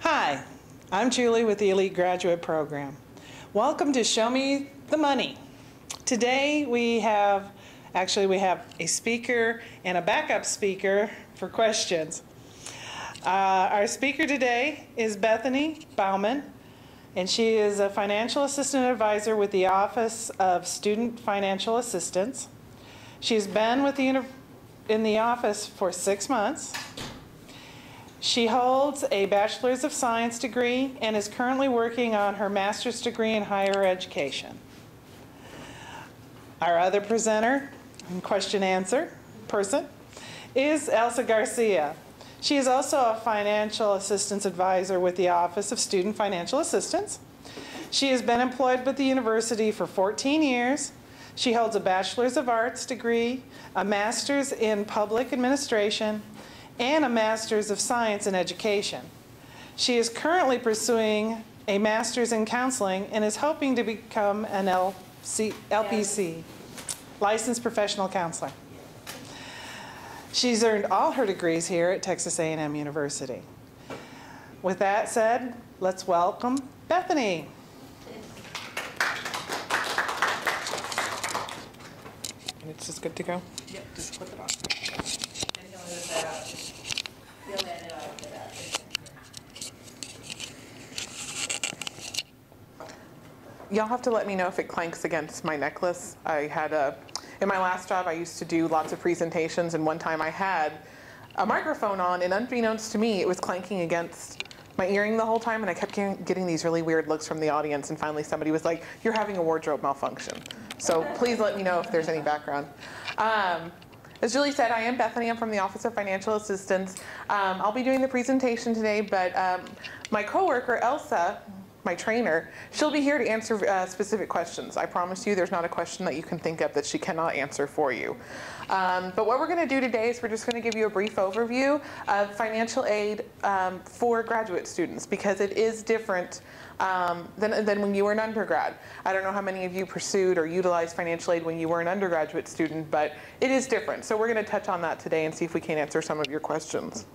Hi, I'm Julie with the Elite Graduate Program. Welcome to Show Me the Money. Today we have a speaker and a backup speaker for questions. Our speaker today is Bethany Bauman, and she is a financial assistant advisor with the Office of Student Financial Assistance. She's been with in the office for 6 months. She holds a Bachelor's of Science degree and is currently working on her Master's degree in Higher Education. Our other presenter, question answer person, is Elsa Garcia. She is also a financial assistance advisor with the Office of Student Financial Assistance. She has been employed with the university for 14 years. She holds a Bachelor's of Arts degree, a Master's in Public Administration, and a Master's of Science in Education. She is currently pursuing a Master's in Counseling and is hoping to become an LPC, Licensed Professional Counselor. She's earned all her degrees here at Texas A&M University. With that said, let's welcome Bethany. And it's just good to go? Yep, just flip it on. Y'all have to let me know if it clanks against my necklace. In my last job, I used to do lots of presentations, and one time I had a microphone on, and unbeknownst to me, it was clanking against my earring the whole time, and I kept getting these really weird looks from the audience, and finally somebody was like, "You're having a wardrobe malfunction." So please let me know if there's any background. As Julie said, I am Bethany. I'm from the Office of Financial Assistance. I'll be doing the presentation today, but my coworker, Elsa, my trainer, she'll be here to answer specific questions. I promise you there's not a question that you can think of that she cannot answer for you. But what we're going to do today is we're just going to give you a brief overview of financial aid for graduate students, because it is different than when you were an undergrad. I don't know how many of you pursued or utilized financial aid when you were an undergraduate student, but it is different. So we're going to touch on that today and see if we can answer some of your questions.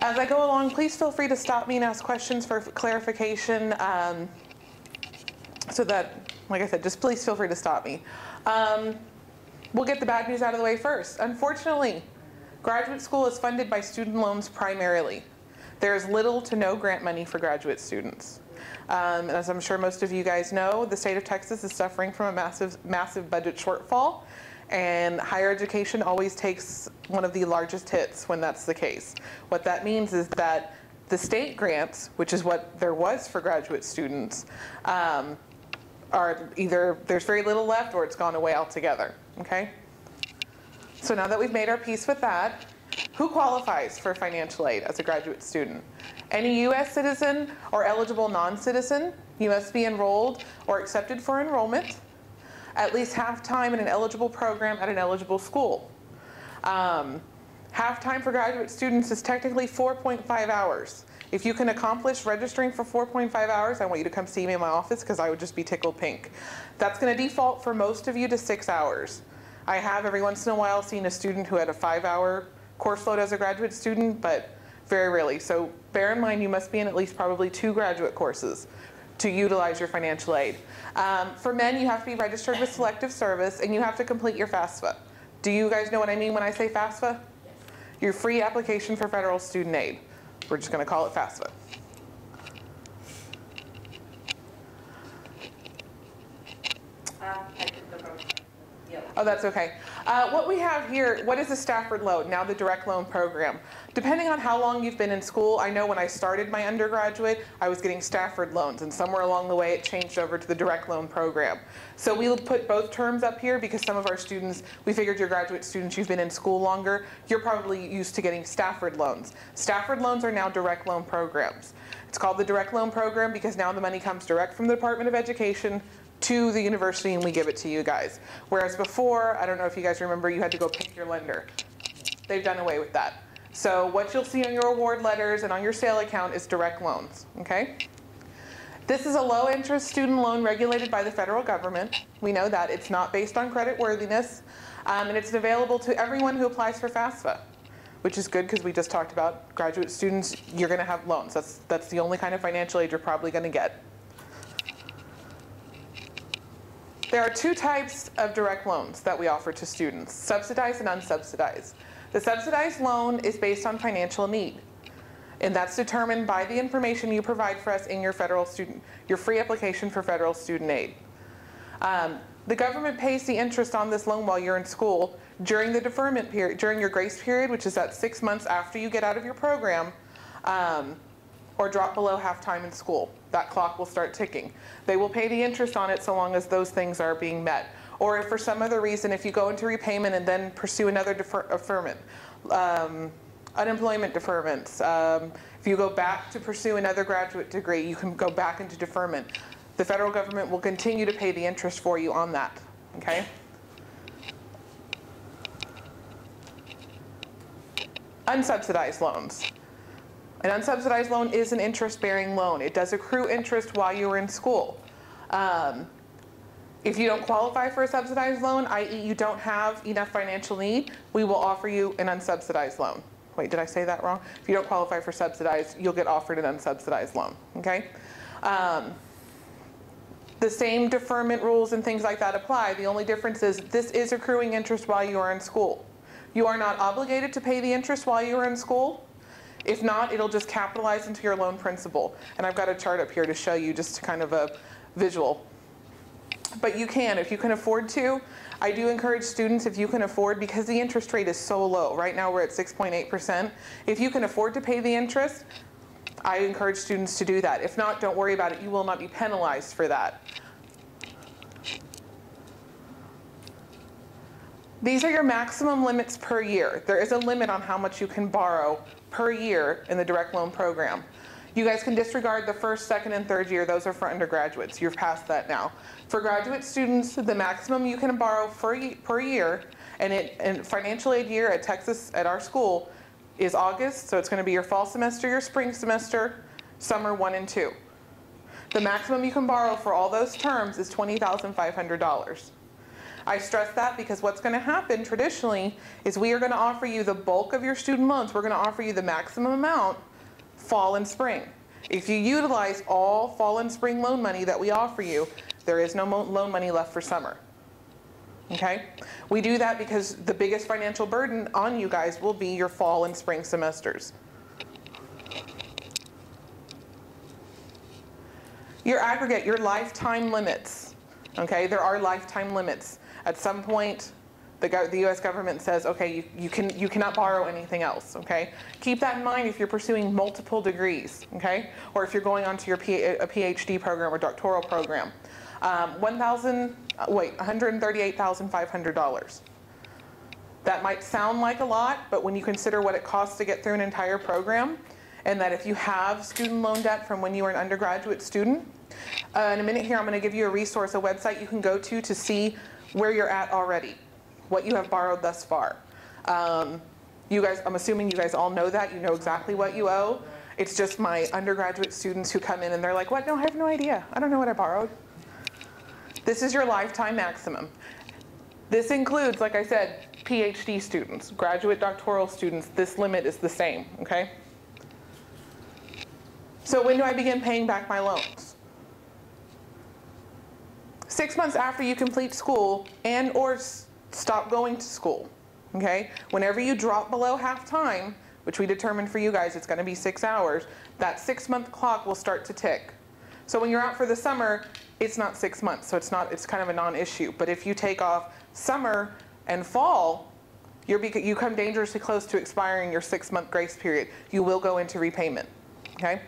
As I go along, please feel free to stop me and ask questions for clarification. So that, like I said, just please feel free to stop me. We'll get the bad news out of the way first. Unfortunately, graduate school is funded by student loans primarily. There is little to no grant money for graduate students. As I'm sure most of you guys know, the state of Texas is suffering from a massive budget shortfall, and higher education always takes one of the largest hits when that's the case. What that means is that the state grants, which is what there was for graduate students, are either there's very little left or it's gone away altogether, okay? So now that we've made our peace with that, who qualifies for financial aid as a graduate student? Any U.S. citizen or eligible non-citizen, you must be enrolled or accepted for enrollment, at least half-time in an eligible program at an eligible school. Half-time for graduate students is technically 4.5 hours. If you can accomplish registering for 4.5 hours, I want you to come see me in my office, because I would just be tickled pink. That's going to default for most of you to 6 hours. I have every once in a while seen a student who had a 5-hour course load as a graduate student, but very rarely. So bear in mind you must be in at least probably 2 graduate courses to utilize your financial aid. For men, you have to be registered with Selective Service, and you have to complete your FAFSA. Do you guys know what I mean when I say FAFSA? Yes. Your free application for federal student aid. We're just going to call it FAFSA. I took the wrong one. Yep. Oh, that's okay. What we have here, what is the Stafford Loan, now the Direct Loan Program? Depending on how long you've been in school, I know when I started my undergraduate, I was getting Stafford loans, and somewhere along the way it changed over to the Direct Loan Program. So we'll put both terms up here because some of our students, we figured your graduate students, you've been in school longer, you're probably used to getting Stafford loans. Stafford loans are now Direct Loan Programs. It's called the Direct Loan Program because now the money comes direct from the Department of Education to the university, and we give it to you guys. Whereas before, I don't know if you guys remember, you had to go pick your lender. They've done away with that. So what you'll see on your award letters and on your sale account is direct loans, okay? This is a low interest student loan regulated by the federal government. We know that. It's not based on credit worthiness, and it's available to everyone who applies for FAFSA. which is good because we just talked about graduate students. You're going to have loans. That's the only kind of financial aid you're probably going to get. There are two types of direct loans that we offer to students, subsidized and unsubsidized. The subsidized loan is based on financial need, and that's determined by the information you provide for us in your free application for federal student aid. The government pays the interest on this loan while you're in school. During the deferment period, during your grace period, which is at 6 months after you get out of your program, or drop below half-time in school, that clock will start ticking. They will pay the interest on it so long as those things are being met. Or if for some other reason, if you go into repayment and then pursue another deferment, unemployment deferments, if you go back to pursue another graduate degree, you can go back into deferment. The federal government will continue to pay the interest for you on that, okay? Unsubsidized loans. An unsubsidized loan is an interest-bearing loan. It does accrue interest while you are in school. If you don't qualify for a subsidized loan, i.e. you don't have enough financial need, we will offer you an unsubsidized loan. Wait, did I say that wrong? If you don't qualify for subsidized, you'll get offered an unsubsidized loan, okay? The same deferment rules and things like that apply. The only difference is this is accruing interest while you are in school. You are not obligated to pay the interest while you are in school. If not, it'll just capitalize into your loan principal. And I've got a chart up here to show you just kind of a visual. But you can, if you can afford to. I do encourage students, if you can afford, because the interest rate is so low. Right now we're at 6.8%. If you can afford to pay the interest, I encourage students to do that. If not, don't worry about it. You will not be penalized for that. These are your maximum limits per year. There is a limit on how much you can borrow per year in the direct loan program. You guys can disregard the first, second, and third year. Those are for undergraduates. You're past that now. For graduate students, the maximum you can borrow per year, and in financial aid year at Texas, at our school, is August. So it's going to be your fall semester, your spring semester, summer 1 and 2. The maximum you can borrow for all those terms is $20,500. I stress that because what's going to happen traditionally is we are going to offer you the bulk of your student loans. We're going to offer you the maximum amount fall and spring. If you utilize all fall and spring loan money that we offer you, there is no loan money left for summer. Okay? We do that because the biggest financial burden on you guys will be your fall and spring semesters. Your aggregate, your lifetime limits. Okay? There are lifetime limits. At some point, the U.S. government says, okay, you cannot borrow anything else, okay? Keep that in mind if you're pursuing multiple degrees, okay? Or if you're going on to your PhD program or doctoral program. $138,500. That might sound like a lot, but when you consider what it costs to get through an entire program, and that if you have student loan debt from when you were an undergraduate student, in a minute here I'm going to give you a resource, a website you can go to see where you're at already, what you have borrowed thus far. You guys, I'm assuming you guys all know that. You know exactly what you owe. It's just my undergraduate students who come in and they're like, what? No, I have no idea. I don't know what I borrowed. This is your lifetime maximum. This includes, like I said, PhD students, graduate doctoral students. This limit is the same, okay? So when do I begin paying back my loans? 6 months after you complete school and or stop going to school, okay? Whenever you drop below half time, which we determined for you guys, it's gonna be 6 hours, that 6 month clock will start to tick. So when you're out for the summer, it's not 6 months, so it's kind of a non-issue. But if you take off summer and fall, you come dangerously close to expiring your 6 month grace period. You will go into repayment, okay?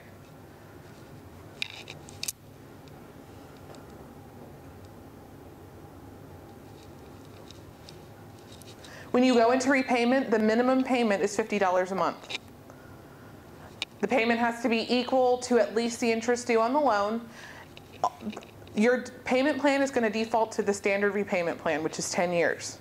When you go into repayment, the minimum payment is $50 a month. The payment has to be equal to at least the interest due on the loan. Your payment plan is going to default to the standard repayment plan, which is 10 years.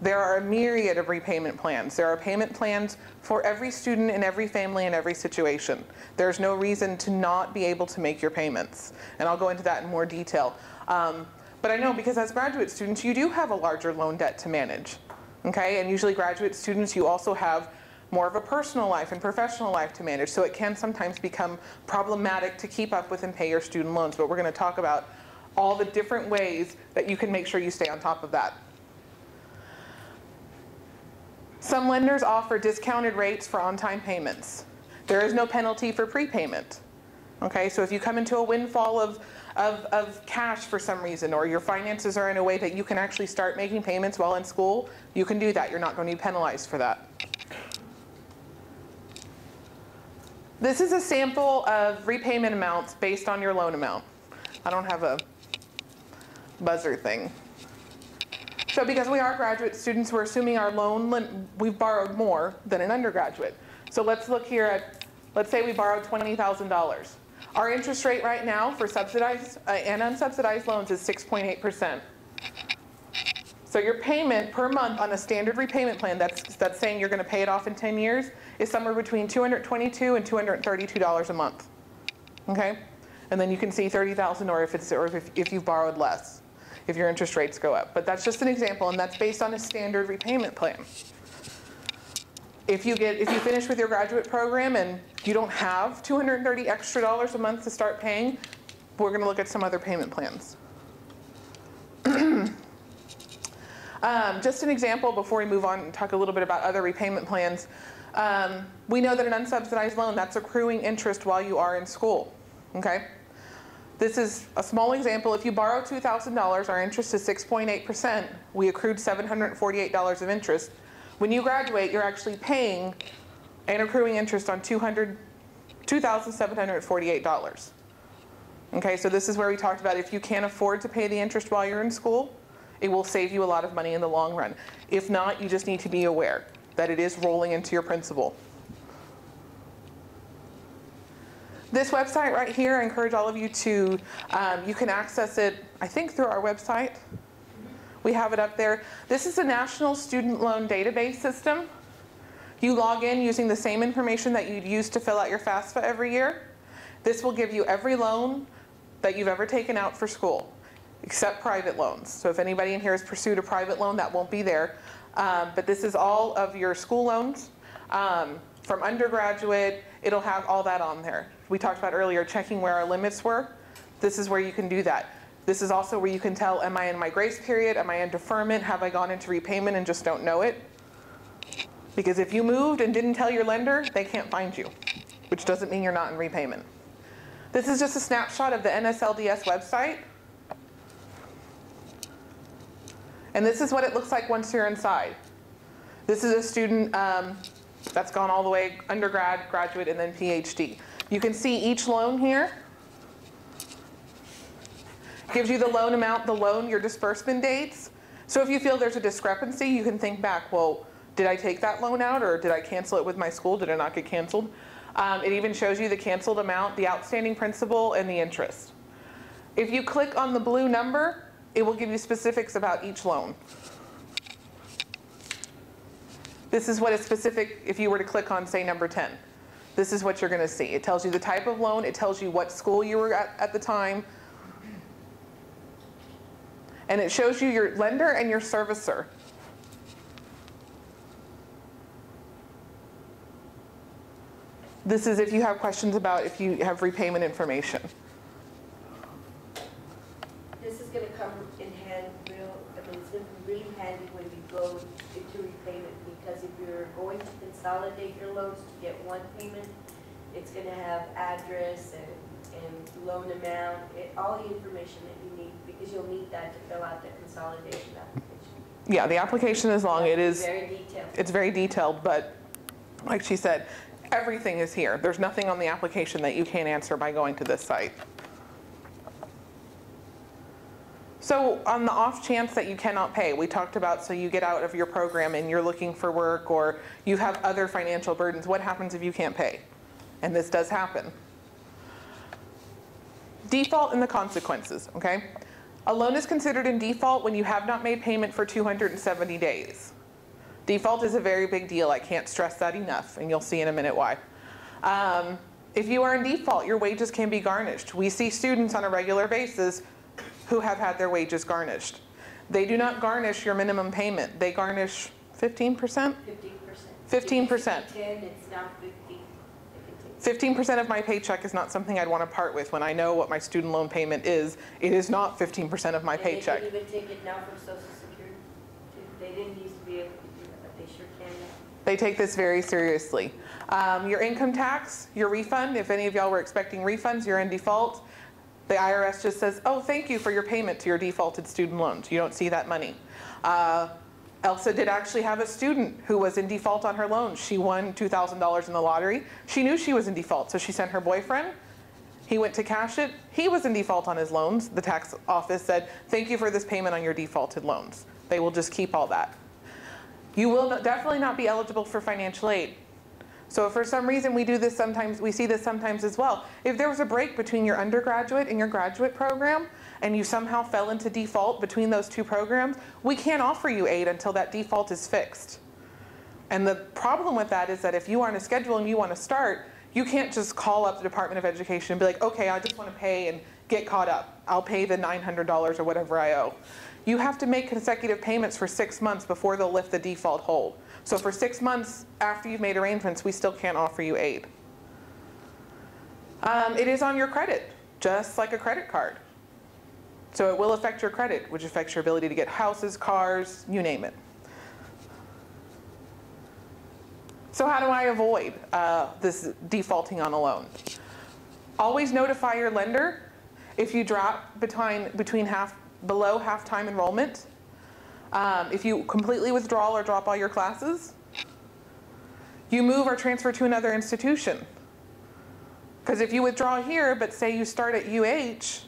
There are a myriad of repayment plans. There are payment plans for every student and every family and every situation. There's no reason to not be able to make your payments. And I'll go into that in more detail. But I know because as graduate students, you do have a larger loan debt to manage. Okay, and usually graduate students, you also have more of a personal life and professional life to manage. So it can sometimes become problematic to keep up with and pay your student loans. But we're going to talk about all the different ways that you can make sure you stay on top of that. Some lenders offer discounted rates for on-time payments. There is no penalty for prepayment. Okay, so if you come into a windfall of cash for some reason, or your finances are in a way that you can actually start making payments while in school, you can do that. You're not going to be penalized for that. This is a sample of repayment amounts based on your loan amount. I don't have a buzzer thing. So because we are graduate students, we're assuming our loan, we've borrowed more than an undergraduate. So let's look here at, let's say we borrowed $20,000. Our interest rate right now for subsidized and unsubsidized loans is 6.8%. So your payment per month on a standard repayment plan, that's saying you're going to pay it off in 10 years, is somewhere between $222 and $232 a month. Okay? And then you can see $30,000 or if you've borrowed less, if your interest rates go up. But that's just an example, and that's based on a standard repayment plan. If you finish with your graduate program and you don't have $230 extra dollars a month to start paying, we're going to look at some other payment plans. Just an example before we move on and talk a little bit about other repayment plans. We know that an unsubsidized loan, that's accruing interest while you are in school. Okay? This is a small example. If you borrow $2,000, our interest is 6.8%. We accrued $748 of interest. When you graduate, you're actually paying and accruing interest on $2,748. Okay, so this is where we talked about if you can't afford to pay the interest while you're in school, it will save you a lot of money in the long run. If not, you just need to be aware that it is rolling into your principal. This website right here, I encourage all of you to, you can access it, I think, through our website. We have it up there. This is a national student loan database system. You log in using the same information that you'd use to fill out your FAFSA every year. This will give you every loan that you've ever taken out for school, except private loans. So if anybody in here has pursued a private loan, that won't be there. But this is all of your school loans. From undergraduate, it'll have all that on there. We talked about earlier checking where our limits were. This is where you can do that. This is also where you can tell, am I in my grace period? Am I in deferment? Have I gone into repayment and just don't know it? Because if you moved and didn't tell your lender, they can't find you, which doesn't mean you're not in repayment. This is just a snapshot of the NSLDS website. And this is what it looks like once you're inside. This is a student that's gone all the way undergrad, graduate, and then PhD. You can see each loan here. Gives you the loan amount, the loan, your disbursement dates. So if you feel there's a discrepancy, you can think back, well, did I take that loan out or did I cancel it with my school? Did it not get canceled? It even shows you the canceled amount, the outstanding principal, and the interest. If you click on the blue number, it will give you specifics about each loan. This is what a specific, if you were to click on, say, number 10, this is what you're going to see. It tells you the type of loan. It tells you what school you were at the time. And it shows you your lender and your servicer. This is if you have questions about if you have repayment information. This is going to come in hand real, I mean, it's going to be really handy when you go into repayment, because if you're going to consolidate your loans to get one payment, it's going to have address and loan amount, all the information that you need, because you'll need that to fill out the consolidation application. Yeah, the application is long. It is very detailed. It's very detailed, but like she said, everything is here. There's nothing on the application that you can't answer by going to this site. So on the off chance that you cannot pay, we talked about, so you get out of your program and you're looking for work or you have other financial burdens, what happens if you can't pay? And this does happen. Default and the consequences, okay? A loan is considered in default when you have not made payment for 270 days. Default is a very big deal. I can't stress that enough, and you'll see in a minute why. If you are in default, your wages can be garnished. We see students on a regular basis who have had their wages garnished. They do not garnish your minimum payment. They garnish 15%? 15%. 15%. 15% of my paycheck is not something I'd want to part with. When I know what my student loan payment is, it is not 15% of my paycheck. They didn't even take it now from Social Security. They didn't used to be able to do that, but they sure can now. They take this very seriously. Your income tax, your refund, if any of y'all were expecting refunds, you're in default. The IRS just says, oh, thank you for your payment to your defaulted student loans. You don't see that money. Elsa did actually have a student who was in default on her loan. She won $2,000 in the lottery. She knew she was in default, so she sent her boyfriend. He went to cash it. He was in default on his loans. The tax office said, thank you for this payment on your defaulted loans. They will just keep all that. You will definitely not be eligible for financial aid. So if for some reason we do this sometimes, we see this sometimes as well. If there was a break between your undergraduate and your graduate program, and you somehow fell into default between those two programs, we can't offer you aid until that default is fixed. And the problem with that is that if you aren't a schedule and you want to start, you can't just call up the Department of Education and be like, okay, I just want to pay and get caught up. I'll pay the $900 or whatever I owe. You have to make consecutive payments for 6 months before they'll lift the default hold. So for 6 months after you've made arrangements, we still can't offer you aid. It is on your credit, just like a credit card. So it will affect your credit, which affects your ability to get houses, cars, you name it. So how do I avoid this defaulting on a loan? Always notify your lender. If you drop below half-time enrollment, if you completely withdraw or drop all your classes, you move or transfer to another institution. Because if you withdraw here, but say you start at UH,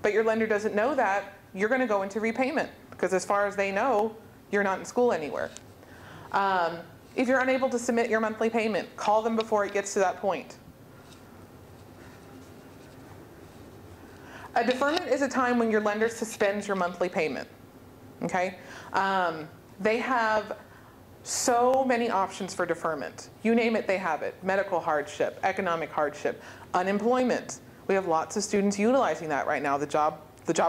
but your lender doesn't know that, you're going to go into repayment. Because as far as they know, you're not in school anywhere. If you're unable to submit your monthly payment, call them before it gets to that point. A deferment is a time when your lender suspends your monthly payment. Okay? They have so many options for deferment. You name it, they have it. Medical hardship, economic hardship, unemployment. We have lots of students utilizing that right now. The job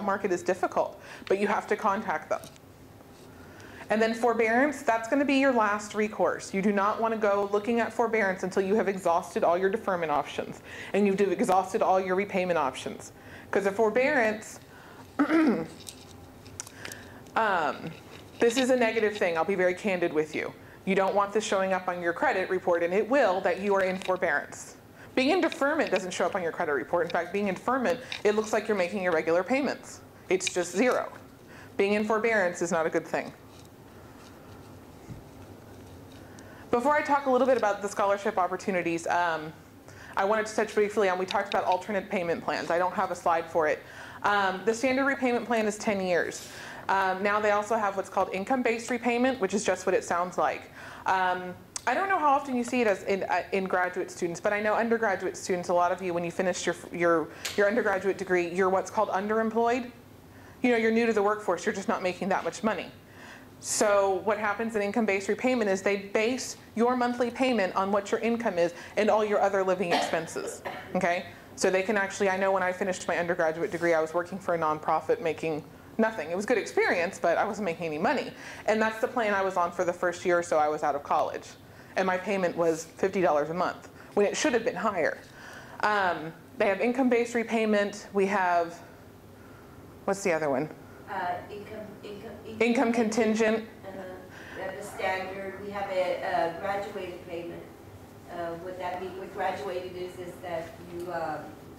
market is difficult, but you have to contact them. And then forbearance, that's going to be your last recourse. You do not want to go looking at forbearance until you have exhausted all your deferment options and you've exhausted all your repayment options. Because a forbearance, this is a negative thing. I'll be very candid with you. You don't want this showing up on your credit report, and it will, that you are in forbearance. Being in deferment doesn't show up on your credit report. In fact, being in deferment, it looks like you're making your regular payments. It's just zero. Being in forbearance is not a good thing. Before I talk a little bit about the scholarship opportunities, I wanted to touch briefly on, we talked about alternate payment plans. I don't have a slide for it. The standard repayment plan is 10 years. Now they also have what's called income-based repayment, which is just what it sounds like. I don't know how often you see it as in graduate students, but I know undergraduate students, a lot of you, when you finished your undergraduate degree, you're what's called underemployed. You know, you're new to the workforce. You're just not making that much money. So what happens in income-based repayment is they base your monthly payment on what your income is and all your other living expenses, okay? So they can actually, I know when I finished my undergraduate degree, I was working for a nonprofit making nothing. It was a good experience, but I wasn't making any money. And that's the plan I was on for the first year or so I was out of college. And my payment was $50 a month, when it should have been higher. They have income-based repayment. We have, what's the other one? Income contingent. We have the standard. We have a graduated payment. What that means, what graduated is that you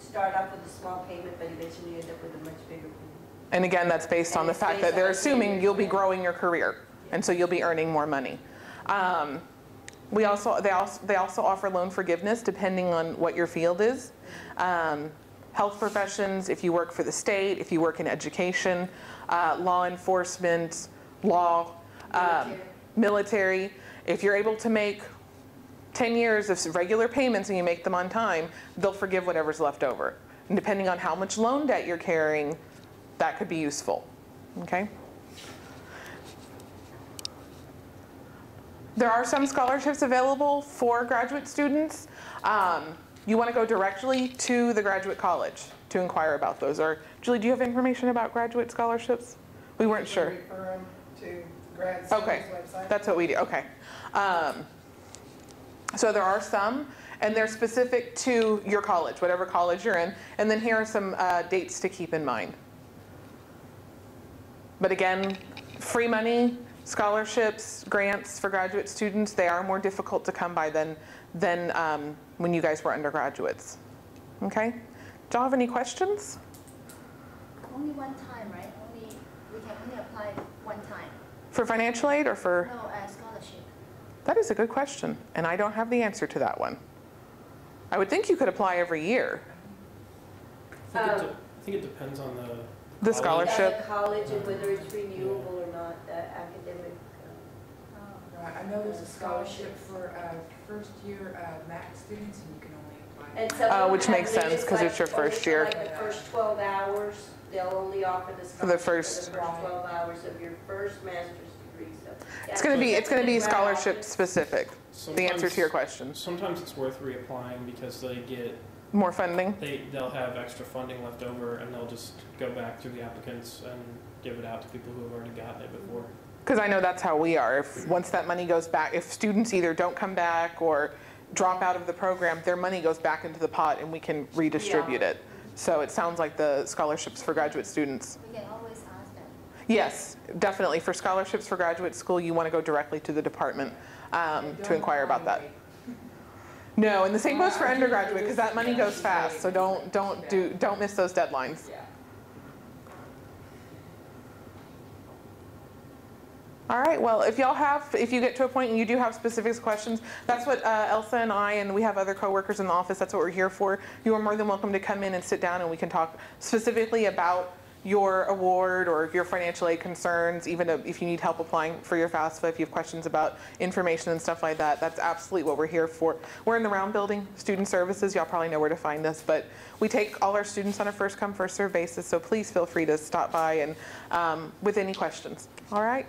start off with a small payment, but eventually you end up with a much bigger payment. And again, that's based on the fact that they're assuming you'll be growing your career, and so you'll be earning more money. They also offer loan forgiveness depending on what your field is. Health professions, if you work for the state, if you work in education, law enforcement, law, military. If you're able to make 10 years of regular payments and you make them on time, they'll forgive whatever's left over. And depending on how much loan debt you're carrying, that could be useful. Okay? There are some scholarships available for graduate students. You want to go directly to the graduate college to inquire about those. Or Julie, do you have information about graduate scholarships? We weren't sure. Refer them to grad school's website. Okay, that's what we do. Okay. So there are some, and they're specific to your college, whatever college you're in. And then here are some dates to keep in mind. But again, free money, scholarships, grants for graduate students, they are more difficult to come by than when you guys were undergraduates. Okay? Do y'all have any questions? Only one time, right? We can only apply one time. For financial aid or for? No, scholarship. That is a good question, and I don't have the answer to that one. I would think you could apply every year. I think it depends on the scholarship. The college and whether it's renewable or not, the academic. I know there's a scholarship for first year math students, and you can only apply. And which makes sense because it's your first year. Like the first 12 hours, they'll only offer the scholarship for the first 12 hours of your first master's. So it's going to be scholarship specific. The answer to your question. Sometimes it's worth reapplying because they get more funding. They'll have extra funding left over, and they'll just go back to the applicants and give it out to people who have already gotten it before. Because I know that's how we are. If once that money goes back, if students either don't come back or drop out of the program, their money goes back into the pot, and we can redistribute it. So it sounds like the scholarships for graduate students. We can always ask them. Yes. Definitely, for scholarships for graduate school, you want to go directly to the department to inquire about that. No, and the same goes for undergraduate because that money goes fast, so don't miss those deadlines. Yeah. All right. Well, if you get to a point and you do have specific questions, that's what Elsa and I, and we have other coworkers in the office. That's what we're here for. You are more than welcome to come in and sit down, and we can talk specifically about your award or your financial aid concerns, even if you need help applying for your FAFSA, if you have questions about information and stuff like that. That's absolutely what we're here for. We're in the Round Building, Student Services. Y'all probably know where to find us, but we take all our students on a first come, first serve basis, so please feel free to stop by and with any questions. All right.